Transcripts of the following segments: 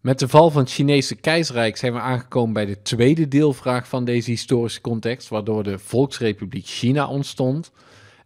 Met de val van het Chinese keizerrijk zijn we aangekomen bij de tweede deelvraag van deze historische context, waardoor de Volksrepubliek China ontstond.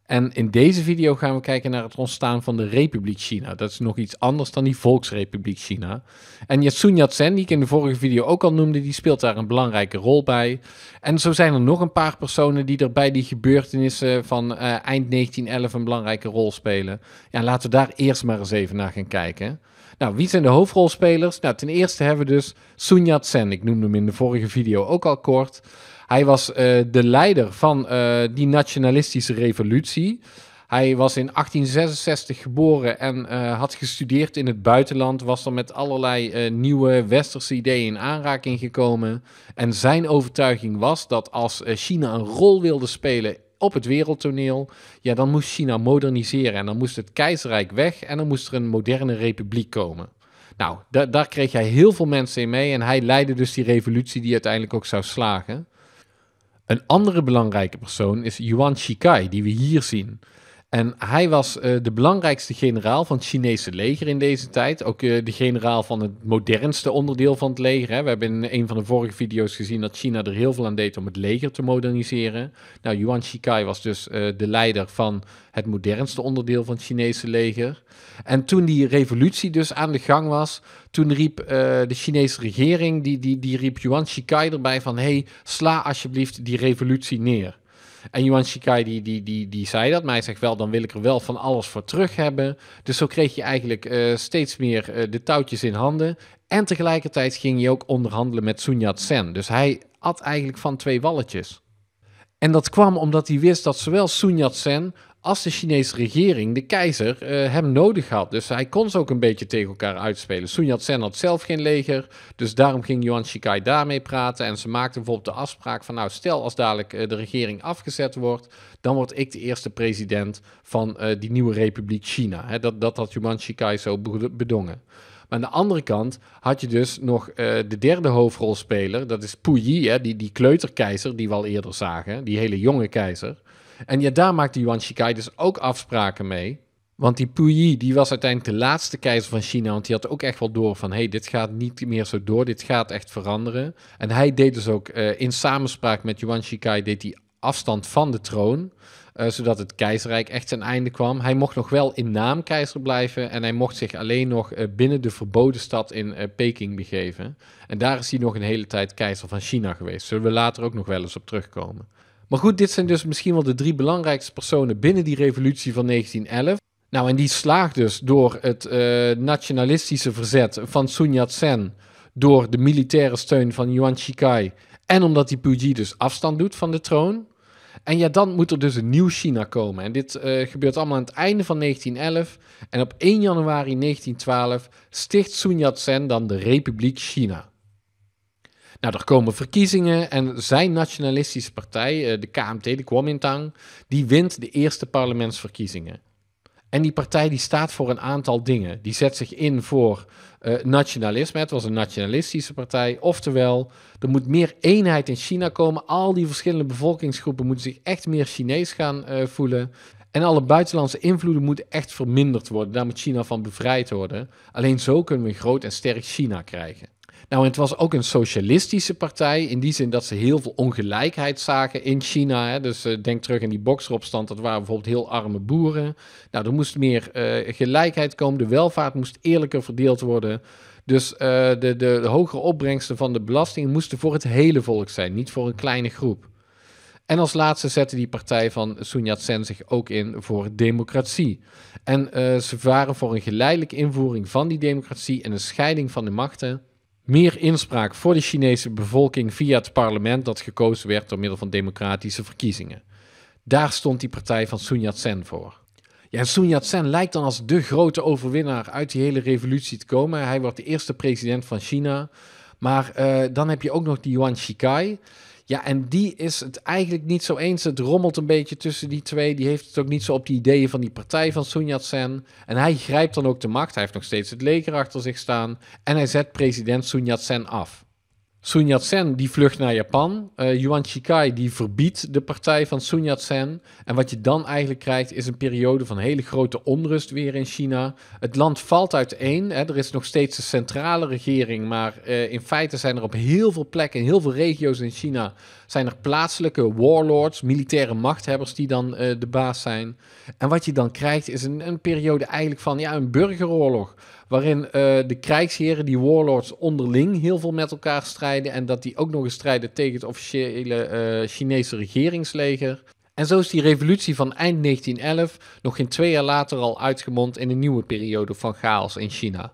En in deze video gaan we kijken naar het ontstaan van de Republiek China. Dat is nog iets anders dan die Volksrepubliek China. En Sun Yat-sen, die ik in de vorige video ook al noemde, die speelt daar een belangrijke rol bij. En zo zijn er nog een paar personen die er bij die gebeurtenissen van eind 1911 een belangrijke rol spelen. Ja, laten we daar eerst maar eens even naar gaan kijken. Nou, wie zijn de hoofdrolspelers? Nou, ten eerste hebben we dus Sun Yat-sen. Ik noemde hem in de vorige video ook al kort. Hij was de leider van die nationalistische revolutie. Hij was in 1866 geboren en had gestudeerd in het buitenland. Was er met allerlei nieuwe westerse ideeën in aanraking gekomen. En zijn overtuiging was dat als China een rol wilde spelen op het wereldtoneel, ja, dan moest China moderniseren. En dan moest het keizerrijk weg en dan moest er een moderne republiek komen. Nou, daar kreeg hij heel veel mensen in mee en hij leidde dus die revolutie die uiteindelijk ook zou slagen. Een andere belangrijke persoon is Yuan Shikai, die we hier zien. En hij was de belangrijkste generaal van het Chinese leger in deze tijd. Ook de generaal van het modernste onderdeel van het leger. Hè. We hebben in een van de vorige video's gezien dat China er heel veel aan deed om het leger te moderniseren. Nou, Yuan Shikai was dus de leider van het modernste onderdeel van het Chinese leger. En toen die revolutie dus aan de gang was, toen riep de Chinese regering, die riep Yuan Shikai erbij van, hey, sla alsjeblieft die revolutie neer. En Yuan Shikai die zei dat, maar hij zegt wel, dan wil ik er wel van alles voor terug hebben. Dus zo kreeg je eigenlijk steeds meer de touwtjes in handen. En tegelijkertijd ging hij ook onderhandelen met Sun Yat-sen. Dus hij at eigenlijk van twee walletjes. En dat kwam omdat hij wist dat zowel Sun Yat-sen als de Chinese regering, de keizer, hem nodig had. Dus hij kon ze ook een beetje tegen elkaar uitspelen. Sun Yat-sen had zelf geen leger, dus daarom ging Yuan Shikai daarmee praten. En ze maakten bijvoorbeeld de afspraak van, nou, stel als dadelijk de regering afgezet wordt, dan word ik de eerste president van die nieuwe Republiek China. He, dat had Yuan Shikai zo bedongen. Maar aan de andere kant had je dus nog de derde hoofdrolspeler, dat is Puyi, hè, die kleuterkeizer die we al eerder zagen, die hele jonge keizer. En ja, daar maakte Yuan Shikai dus ook afspraken mee. Want die Puyi, die was uiteindelijk de laatste keizer van China, want die had ook echt wel door van, hey, dit gaat niet meer zo door, dit gaat echt veranderen. En hij deed dus ook in samenspraak met Yuan Shikai, deed hij afstand van de troon, zodat het keizerrijk echt ten einde kwam. Hij mocht nog wel in naam keizer blijven en hij mocht zich alleen nog binnen de verboden stad in Peking begeven. En daar is hij nog een hele tijd keizer van China geweest. Zullen we later ook nog wel eens op terugkomen. Maar goed, dit zijn dus misschien wel de drie belangrijkste personen binnen die revolutie van 1911. Nou, en die slaagt dus door het nationalistische verzet van Sun Yat-sen, door de militaire steun van Yuan Shikai en omdat die Puyi dus afstand doet van de troon. En ja, dan moet er dus een nieuw China komen. En dit gebeurt allemaal aan het einde van 1911. En op 1 januari 1912 sticht Sun Yat-sen dan de Republiek China. Nou, er komen verkiezingen en zijn nationalistische partij, de KMT, de Kuomintang, die wint de eerste parlementsverkiezingen. En die partij die staat voor een aantal dingen. Die zet zich in voor nationalisme. Het was een nationalistische partij. Oftewel, er moet meer eenheid in China komen. Al die verschillende bevolkingsgroepen moeten zich echt meer Chinees gaan voelen. En alle buitenlandse invloeden moeten echt verminderd worden. Daar moet China van bevrijd worden. Alleen zo kunnen we een groot en sterk China krijgen. Nou, het was ook een socialistische partij, in die zin dat ze heel veel ongelijkheid zagen in China. Hè. Dus denk terug aan die bokseropstand, dat waren bijvoorbeeld heel arme boeren. Nou, er moest meer gelijkheid komen, de welvaart moest eerlijker verdeeld worden. Dus de hogere opbrengsten van de belastingen moesten voor het hele volk zijn, niet voor een kleine groep. En als laatste zette die partij van Sun Yat-sen zich ook in voor democratie. En ze waren voor een geleidelijke invoering van die democratie en een scheiding van de machten. Meer inspraak voor de Chinese bevolking via het parlement dat gekozen werd door middel van democratische verkiezingen. Daar stond die partij van Sun Yat-sen voor. Ja, en Sun Yat-sen lijkt dan als de grote overwinnaar uit die hele revolutie te komen. Hij wordt de eerste president van China. Maar dan heb je ook nog die Yuan Shikai. Ja, en die is het eigenlijk niet zo eens. Het rommelt een beetje tussen die twee. Die heeft het ook niet zo op die ideeën van die partij van Sun Yat-sen. En hij grijpt dan ook de macht. Hij heeft nog steeds het leger achter zich staan. En hij zet president Sun Yat-sen af. Sun Yat-sen die vlucht naar Japan. Yuan Shikai die verbiedt de partij van Sun Yat-sen. En wat je dan eigenlijk krijgt is een periode van hele grote onrust weer in China. Het land valt uiteen. Hè. Er is nog steeds de centrale regering. Maar in feite zijn er op heel veel plekken, in heel veel regio's in China, zijn er plaatselijke warlords, militaire machthebbers die dan de baas zijn. En wat je dan krijgt is een periode eigenlijk van ja, een burgeroorlog. Waarin de krijgsheren, die warlords, onderling heel veel met elkaar strijden. En dat die ook nog eens strijden tegen het officiële Chinese regeringsleger. En zo is die revolutie van eind 1911 nog geen 2 jaar later al uitgemond in een nieuwe periode van chaos in China.